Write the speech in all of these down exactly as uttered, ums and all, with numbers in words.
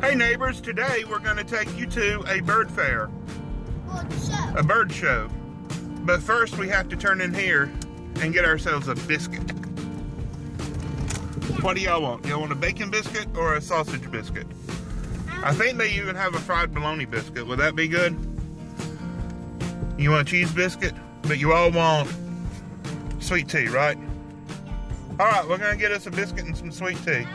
Hey neighbors, today we're going to take you to a bird fair. Bird show. A bird show. But first we have to turn in here and get ourselves a biscuit. Yeah. What do y'all want? Y'all want a bacon biscuit or a sausage biscuit? Um, I think they even have a fried bologna biscuit. Would that be good? You want a cheese biscuit? But you all want sweet tea, right? Yes. Alright, we're going to get us a biscuit and some sweet tea.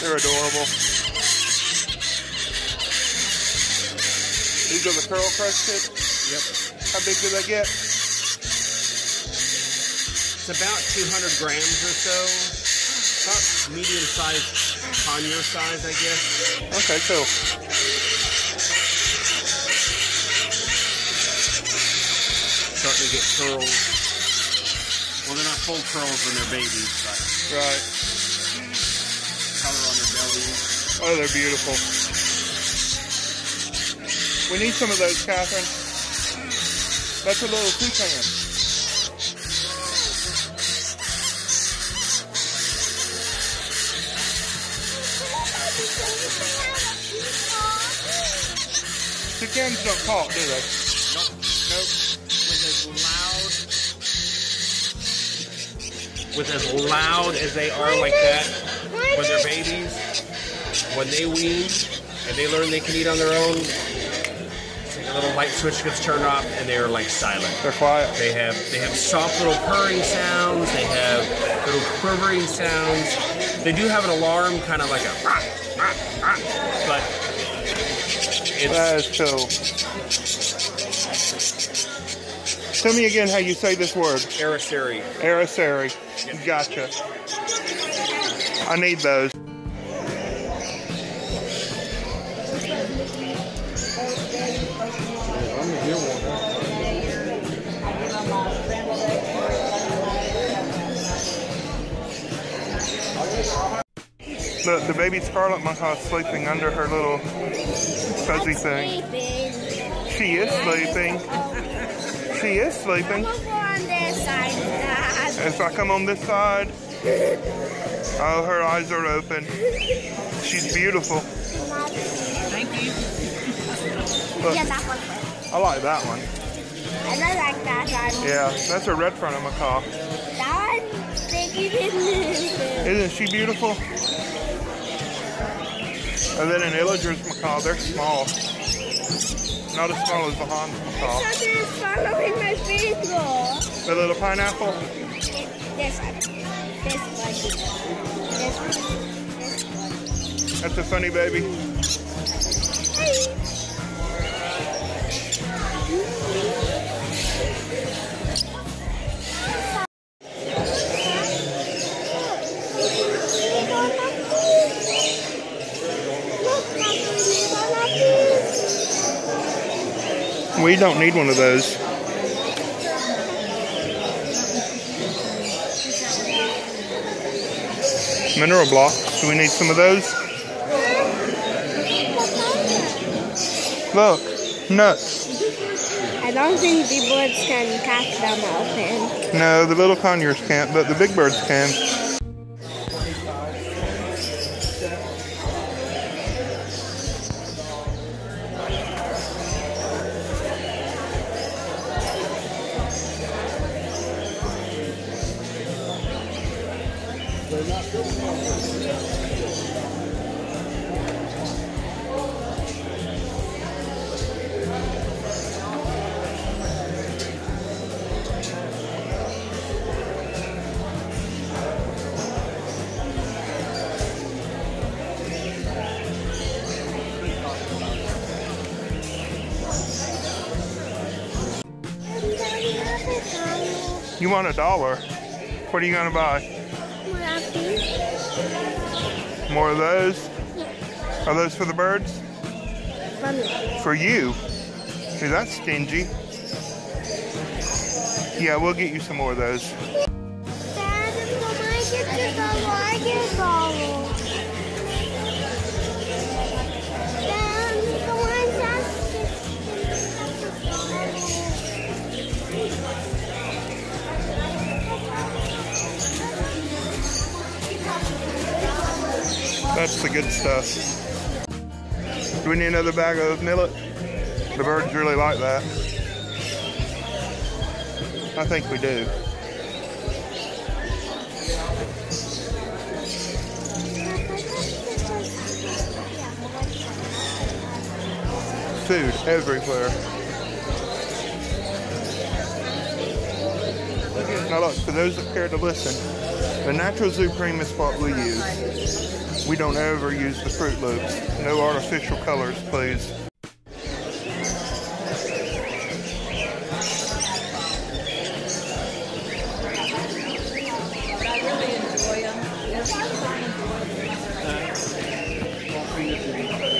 They're adorable. These are the curl crush tips? Yep. How big do they get? It's about two hundred grams or so. About medium size, pannier size, I guess. Okay, cool. Starting to get curls. Well, they're not full curls when they're babies, but. Right. Oh, they're beautiful. We need some of those, Catherine. That's a little toucan. Toucans don't talk, do they? Nope. Nope. With as loud, with as loud as they are like that when they're babies. When they wean and they learn they can eat on their own, it's like a little light switch gets turned off and they're like silent. They're quiet. They have they have soft little purring sounds, they have little quivering sounds. They do have an alarm, kind of like a rah, rah, rah, but it's... That is cool. Tell me again how you say this word. Aracari. Aracari. Yes. Gotcha. I need those. Look, the baby Scarlet Macaw is sleeping under her little fuzzy thing. Sleeping. She is sleeping. She is sleeping. Come over on this side. If I come on this side, oh, her eyes are open. She's beautiful. Thank you. Look, yeah, that one. I like that one. And I like that one. Yeah, that's a red-fronted macaw. That one's big. Isn't she beautiful? And then an Illiger's macaw, they're small. Not as small as the Hahn's macaw. Something is following my finger. The little pineapple? This, this one. This one. This one. This one. That's a funny baby. We don't need one of those. Mineral blocks. Do we need some of those? Look, nuts. I don't think the birds can catch them open. No, the little conures can't, but the big birds can. You want a dollar? What are you gonna buy? More, More of those? Yeah. Are those for the birds? For me. For you? See, that's stingy. Yeah, we'll get you some more of those. Dad, I get the dollar, I get a dollar. Thank you. That's the good stuff. Do we need another bag of millet? The birds really like that. I think we do. Food everywhere. Now look, for those that care to listen, the natural zoo cream is what we use. We don't ever use the Fruit Loops. No artificial colors, please.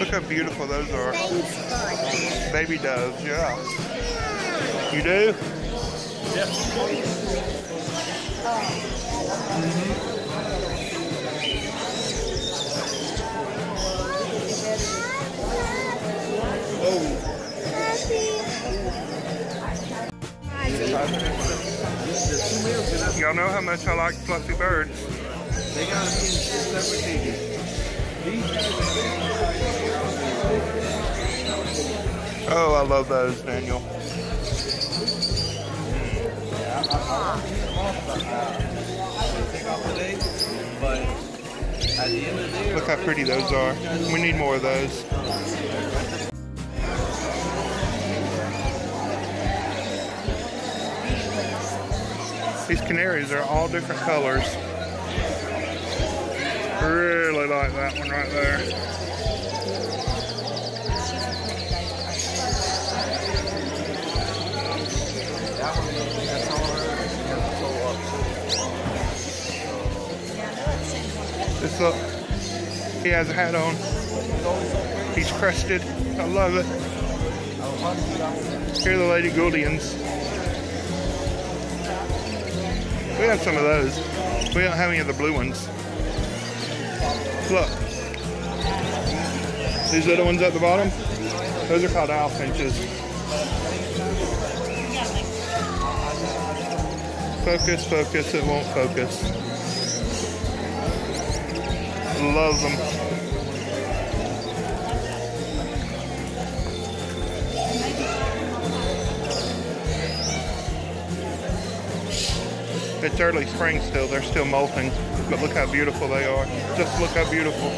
Look how beautiful those are. Baby doves, yeah. You do? Yep. Mm-hmm. Y'all know how much I like fluffy birds. They got Oh, I love those, Daniel. Look how pretty those are. We need more of those. These canaries are all different colors. Really like that one right there. This look, he has a hat on, he's crested, I love it. Here are the lady gouldians. We have some of those, we don't have any of the blue ones. Look, these little ones at the bottom, those are called owl finches. Focus, focus, it won't focus. Love them. It's early spring still, they're still molting, but look how beautiful they are. Just look how beautiful.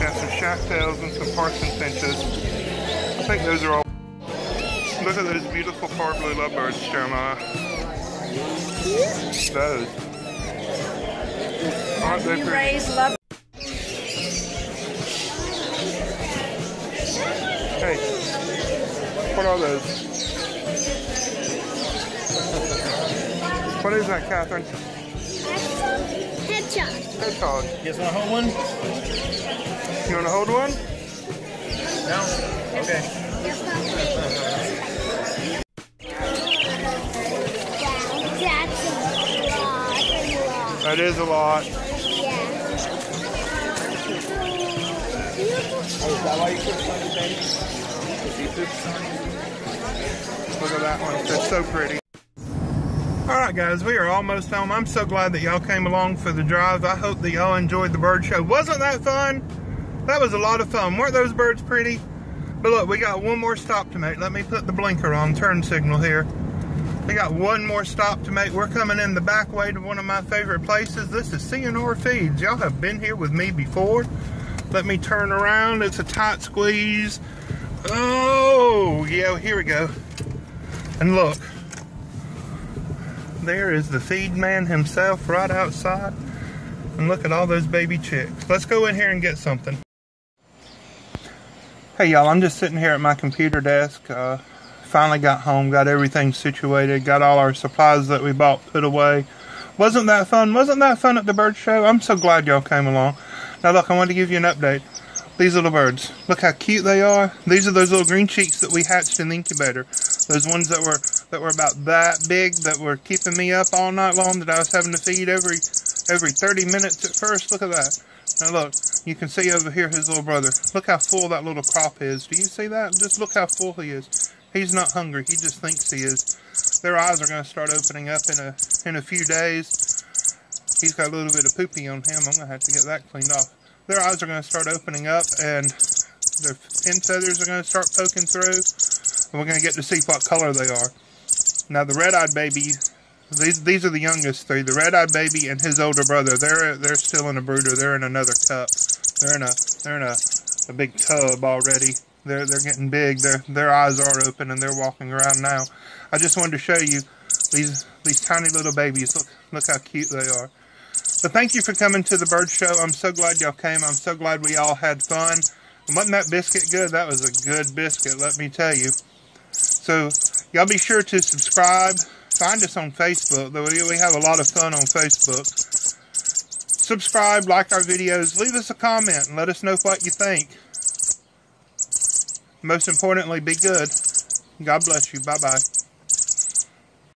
Got some shacktails and some parson finches. I think those are all. Look at those beautiful far blue lovebirds, Jeremiah. Those. Aren't they pretty? Hey, what are those? What is that, Catherine? Hedgehog. Hedgehog. You guys want to hold one? You want to hold one? No? Okay. That is a lot. Yeah. Look at that one. That's so pretty. Alright guys, we are almost home. I'm so glad that y'all came along for the drive. I hope that y'all enjoyed the bird show. Wasn't that fun? That was a lot of fun. Weren't those birds pretty? But look, we got one more stop to make. Let me put the blinker on, turn signal here. We got one more stop to make. We're coming in the back way to one of my favorite places. This is C and R Feeds. Y'all have been here with me before. Let me turn around. It's a tight squeeze. Oh, yeah, here we go. And look, there is the feed man himself right outside. And look at all those baby chicks. Let's go in here and get something. Hey y'all, I'm just sitting here at my computer desk. Uh, finally got home, got everything situated, got all our supplies that we bought put away. Wasn't that fun? Wasn't that fun at the bird show? I'm so glad y'all came along. Now look, I wanted to give you an update. These little birds, look how cute they are. These are those little green cheeks that we hatched in the incubator. Those ones that were that were about that big, that were keeping me up all night long, that I was having to feed every every thirty minutes at first. Look at that. Now look, you can see over here his little brother. Look how full that little crop is. Do you see that? Just look how full he is. He's not hungry. He just thinks he is. Their eyes are going to start opening up in a in a few days. he's got a little bit of poopy on him. I'm going to have to get that cleaned off. Their eyes are going to start opening up, and their pin feathers are going to start poking through, and we're going to get to see what color they are. Now, the red-eyed baby, these these are the youngest three. The red-eyed baby and his older brother, they're they're still in a brooder. They're in another cup. They're in a they're in a, a big tub already. They're they're getting big. Their their eyes are open and they're walking around now. I just wanted to show you these these tiny little babies. Look look how cute they are. But thank you for coming to the bird show. I'm so glad y'all came. I'm so glad we all had fun. And wasn't that biscuit good? That was a good biscuit, let me tell you. So y'all be sure to subscribe. Find us on Facebook. We have a lot of fun on Facebook. Subscribe, like our videos, leave us a comment, and let us know what you think. Most importantly, be good. God bless you. Bye-bye.